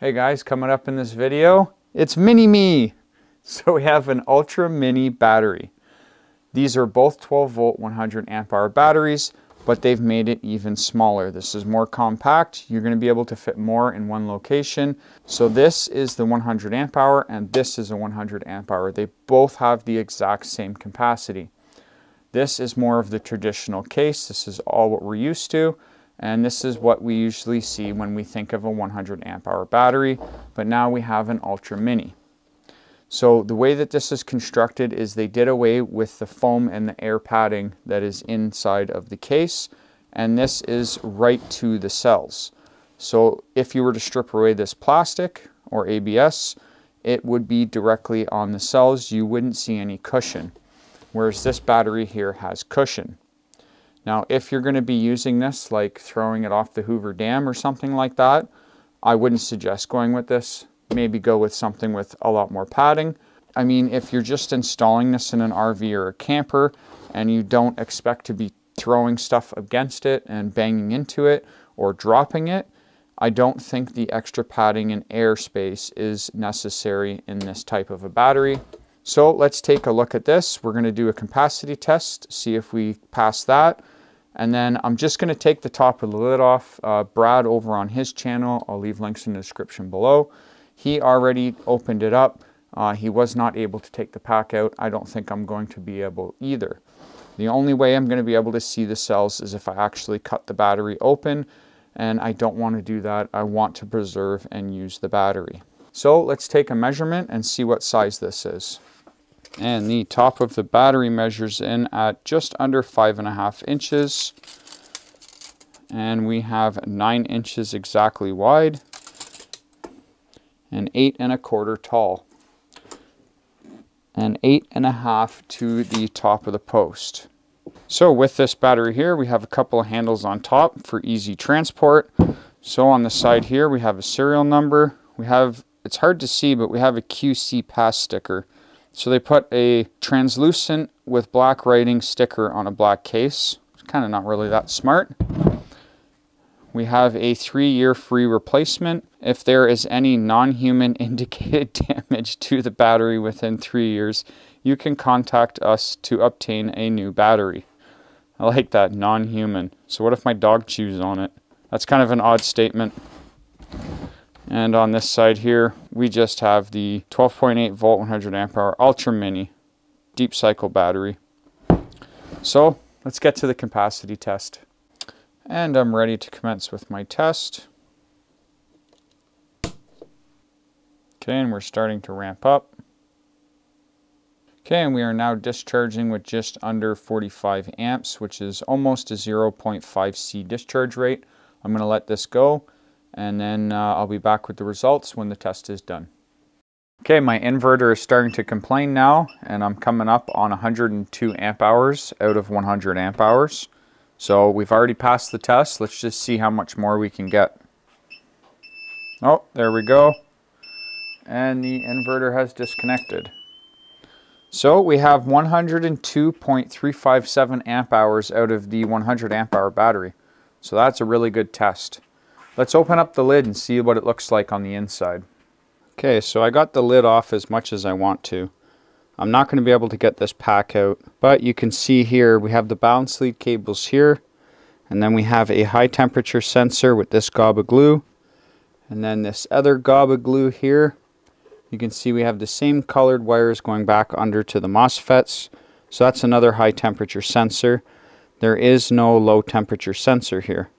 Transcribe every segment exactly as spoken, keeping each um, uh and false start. Hey guys, coming up in this video, it's Mini Me. So we have an Ultra Mini battery. These are both twelve volt, one hundred amp hour batteries, but they've made it even smaller. This is more compact. You're gonna be able to fit more in one location. So this is the one hundred amp hour and this is a one hundred amp hour. They both have the exact same capacity. This is more of the traditional case. This is all what we're used to. And this is what we usually see when we think of a one hundred amp hour battery, but now we have an Ultra Mini. So the way that this is constructed is they did away with the foam and the air padding that is inside of the case, and this is right to the cells. So if you were to strip away this plastic or A B S, it would be directly on the cells. You wouldn't see any cushion, whereas this battery here has cushion. Now, if you're going to be using this, like throwing it off the Hoover Dam or something like that, I wouldn't suggest going with this. Maybe go with something with a lot more padding. I mean, if you're just installing this in an R V or a camper and you don't expect to be throwing stuff against it and banging into it or dropping it, I don't think the extra padding and air space is necessary in this type of a battery. So let's take a look at this. We're going to do a capacity test, see if we pass that. And then I'm just going to take the top of the lid off. Uh, Brad over on his channel, I'll leave links in the description below. He already opened it up. Uh, he was not able to take the pack out. I don't think I'm going to be able either. The only way I'm going to be able to see the cells is if I actually cut the battery open, and I don't want to do that. I want to preserve and use the battery. So let's take a measurement and see what size this is. And the top of the battery measures in at just under five and a half inches. And we have nine inches exactly wide and eight and a quarter tall. And eight and a half to the top of the post. So with this battery here, we have a couple of handles on top for easy transport. So on the side here, we have a serial number. We have, it's hard to see, but we have a Q C pass sticker. So they put a translucent with black writing sticker on a black case. It's kind of not really that smart. We have a three-year free replacement. If there is any non-human indicated damage to the battery within three years, you can contact us to obtain a new battery. I like that, non-human. So what if my dog chews on it? That's kind of an odd statement. And on this side here, we just have the twelve point eight volt, one hundred amp hour Ultra Mini deep cycle battery. So let's get to the capacity test. And I'm ready to commence with my test. Okay, and we're starting to ramp up. Okay, and we are now discharging with just under forty-five amps, which is almost a zero point five C discharge rate. I'm going to let this go, and then uh, I'll be back with the results when the test is done. Okay, my inverter is starting to complain now, and I'm coming up on one hundred two amp hours out of one hundred amp hours. So we've already passed the test. Let's just see how much more we can get. Oh, there we go. And the inverter has disconnected. So we have one hundred two point three five seven amp hours out of the one hundred amp hour battery. So that's a really good test. Let's open up the lid and see what it looks like on the inside. Okay, so I got the lid off as much as I want to. I'm not going to be able to get this pack out, but you can see here we have the balance lead cables here, and then we have a high temperature sensor with this gob of glue, and then this other gob of glue here. You can see we have the same colored wires going back under to the MOSFETs, so that's another high temperature sensor. There is no low temperature sensor here.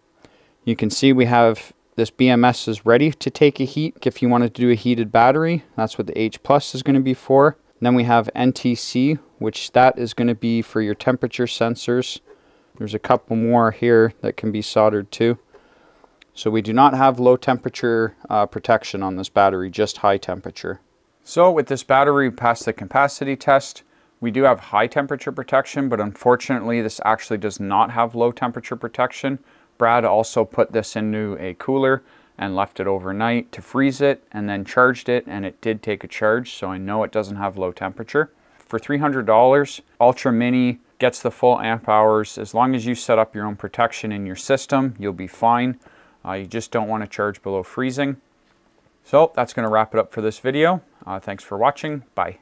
You can see we have this B M S is ready to take a heat. If you wanted to do a heated battery, that's what the H plus is going to be for. And then we have N T C, which that is going to be for your temperature sensors. There's a couple more here that can be soldered to. So we do not have low temperature uh, protection on this battery, just high temperature. So with this battery, we passed the capacity test. We do have high temperature protection, but unfortunately this actually does not have low temperature protection. Brad also put this into a cooler and left it overnight to freeze it, and then charged it, and it did take a charge, so I know it doesn't have low temperature. For three hundred dollars, Ultra Mini gets the full amp hours. As long as you set up your own protection in your system, you'll be fine. Uh, you just don't want to charge below freezing. So that's going to wrap it up for this video. Uh, thanks for watching. Bye.